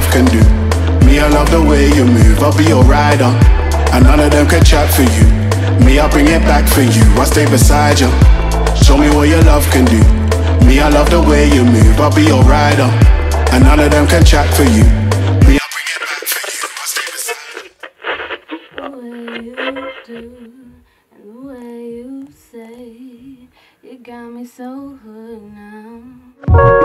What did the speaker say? love can do. Me, I love the way you move, I'll be your rider, and none of them can chat for you. Me, I'll bring it back for you, I'll stay beside you. Show me what your love can do. Me, I love the way you move, I'll be your rider, and none of them can chat for you. Me, I'll bring it back for you, I'll stay beside you. The way you do, and the way you say, you got me so hooked now.